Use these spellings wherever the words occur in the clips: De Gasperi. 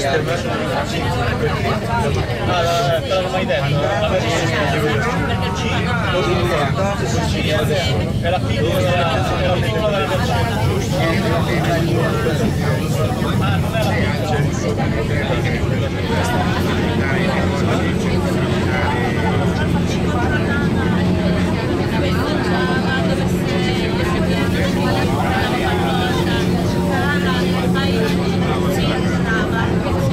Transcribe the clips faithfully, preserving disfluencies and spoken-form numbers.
è la piccola della Gasperi, giusto? Ah, non è la Thank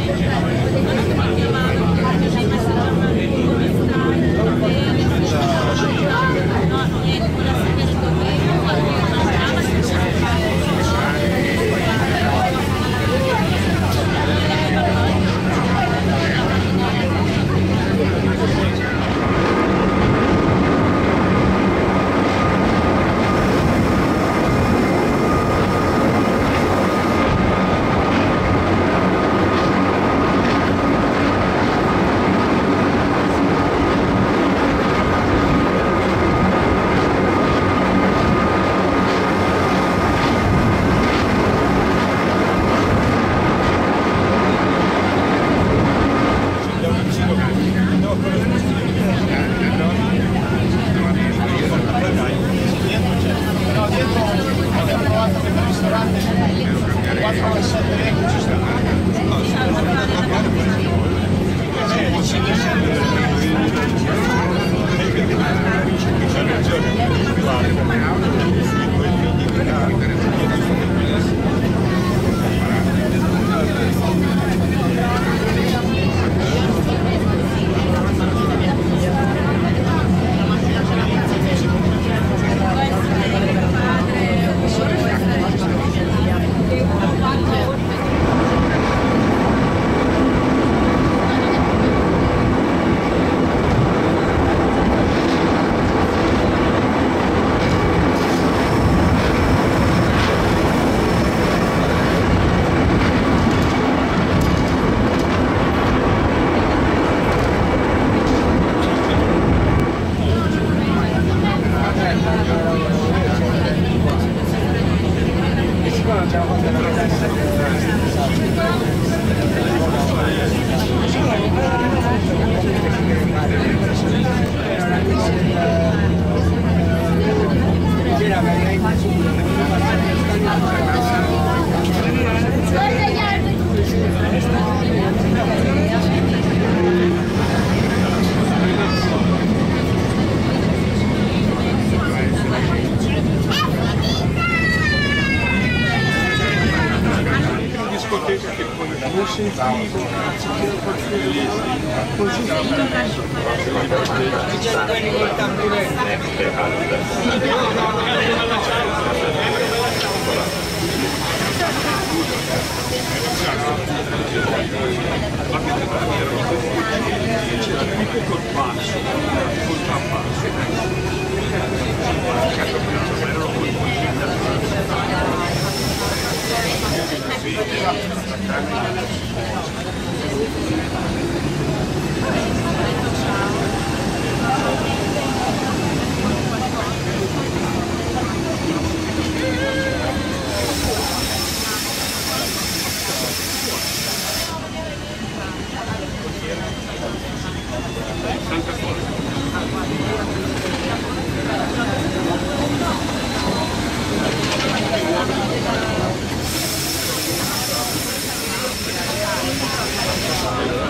you.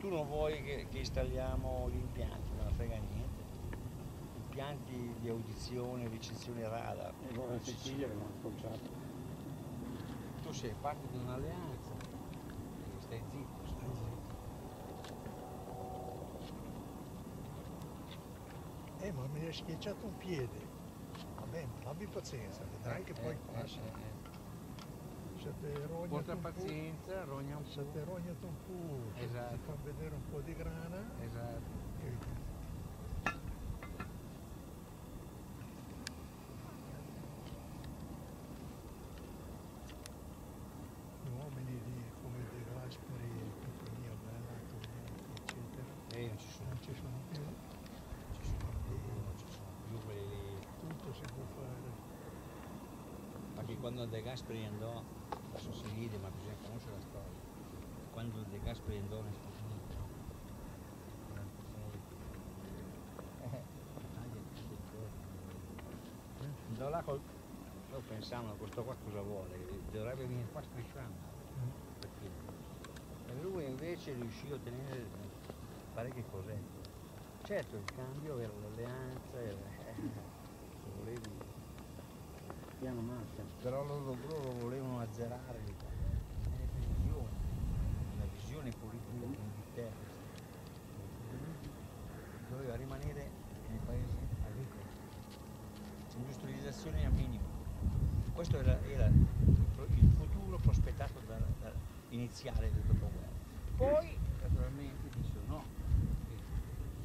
Tu non vuoi che, che installiamo gli impianti, non frega niente. Impianti di audizione, ricezione radar. E allora in Sicilia abbiamo cominciato. Tu sei parte di un'alleanza, stai zitto, stai zitto. Eh, ma mi hai schiacciato un piede. Vabbè, abbi pazienza, vedrai che poi passa. Porta pazienza, rogna un po'. Se te rogna un po', esatto. Ti fa vedere un po' di grana. Esatto. E... uomini di, come De Gasperi e compagnia bella, eccetera. Eh, non ci sono. Non ci sono più. Non ci sono più, non ci sono più quelli lì. Tutto si può fare. Perché quando De Gasperi andò, adesso si ride, ma bisogna conoscere la storia. Quando De Gasperi andò negli Stati Uniti, no? Andò là col... Poi pensavano, questo qua cosa vuole? Dovrebbe venire qua strisciando. Perché? E lui invece riuscì a ottenere parecchie cose. Certo, il cambio era l'alleanza, era... però loro, loro volevano azzerare le visioni, la visione politica dell'Inghilterra doveva rimanere nel paese agricolo, industrializzazione a minimo. Questo era, era il futuro prospettato da, da iniziale del dopoguerra. Poi naturalmente dissero no,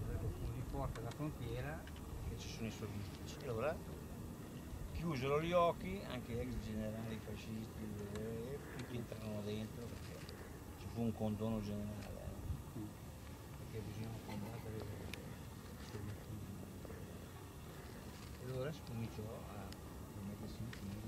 sarebbe così forte la frontiera che ci sono i sovietici. Allora, chiusero gli occhi, anche gli ex generali fascisti, eh, tutti entrarono dentro perché ci fu un condono generale, eh? Perché bisognava combattere il sovietismo. E allora si cominciò a mettersi in sinistra,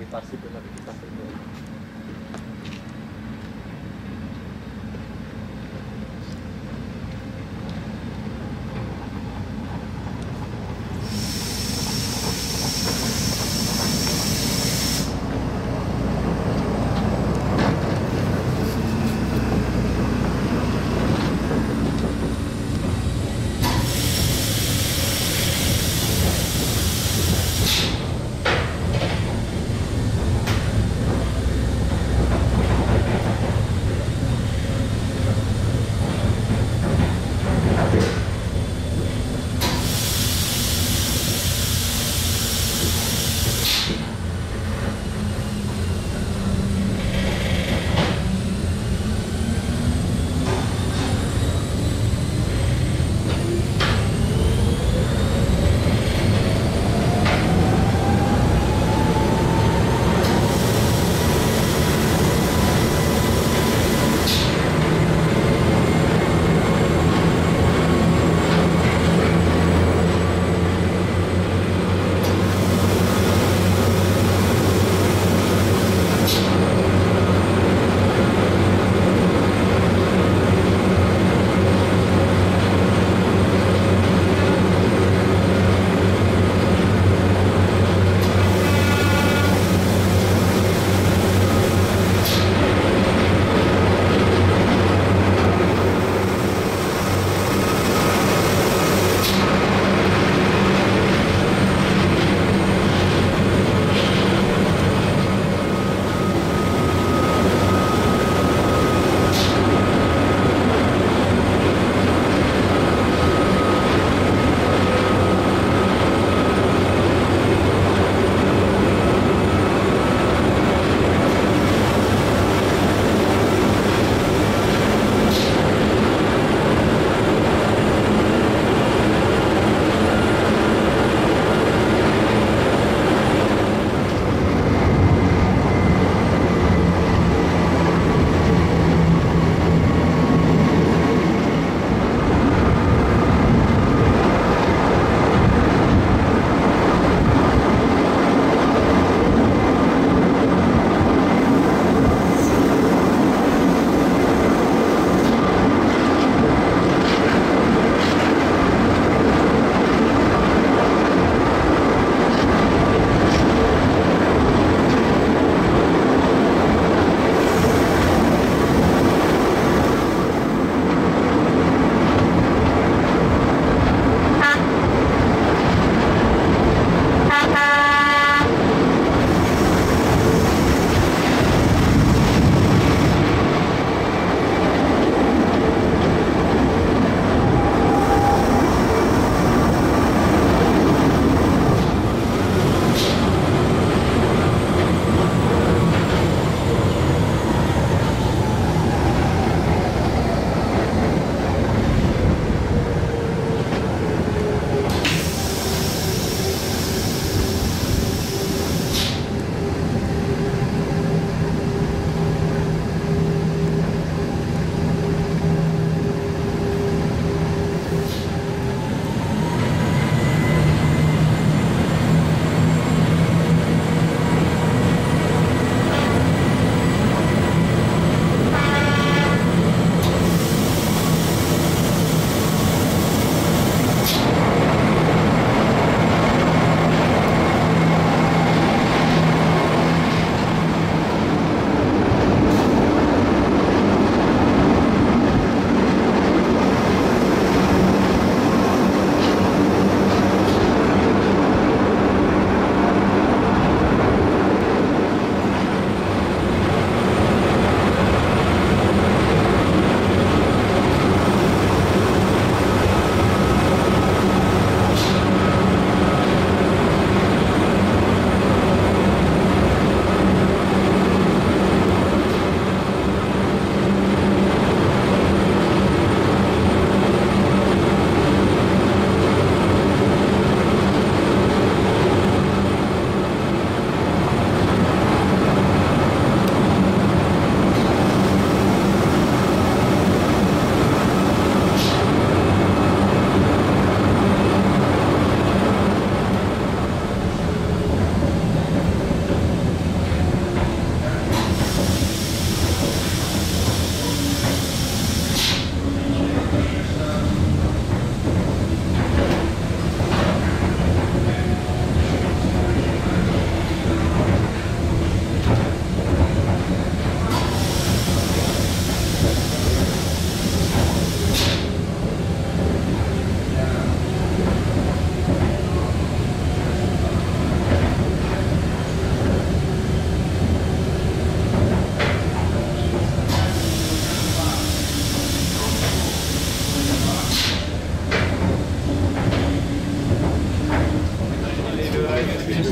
agitarsi prima che ti passi il tempo.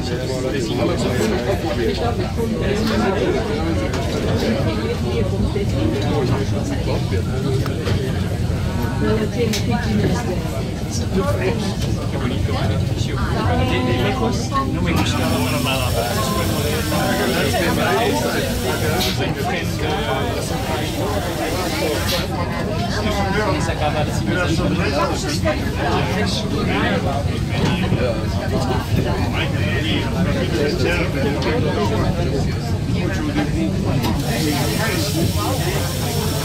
Questo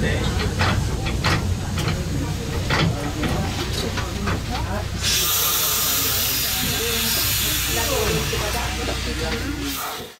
day.